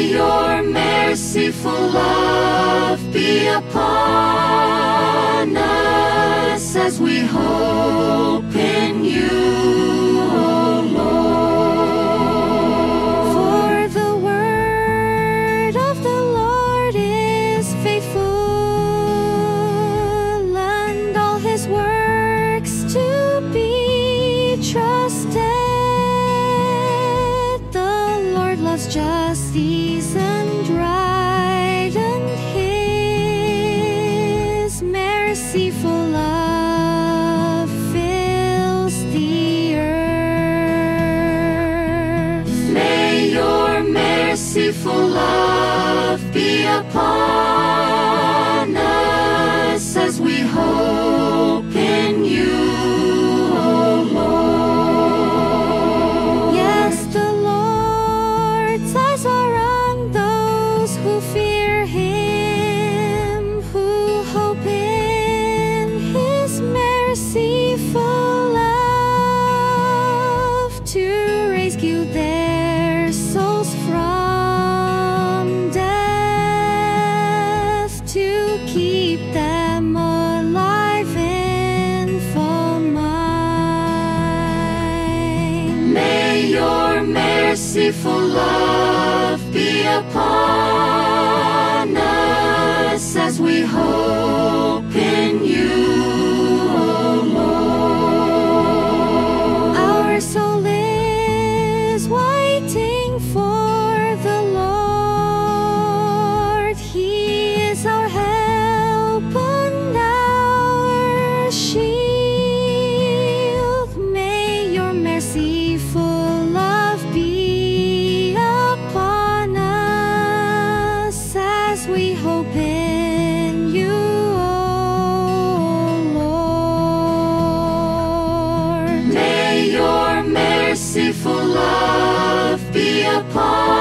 May your merciful love be upon us as we hope in you, O Lord. For the word of the Lord is faithful, and all his works to be trusted. Justice and right, and his merciful love fills the earth. May your merciful love be upon us as we hope in you. Merciful love be upon us as we hope in you, O Lord. Our soul is waiting for the Lord. He is our help and our shield. May your merciful we hope in you, O Lord. May your merciful love be upon us.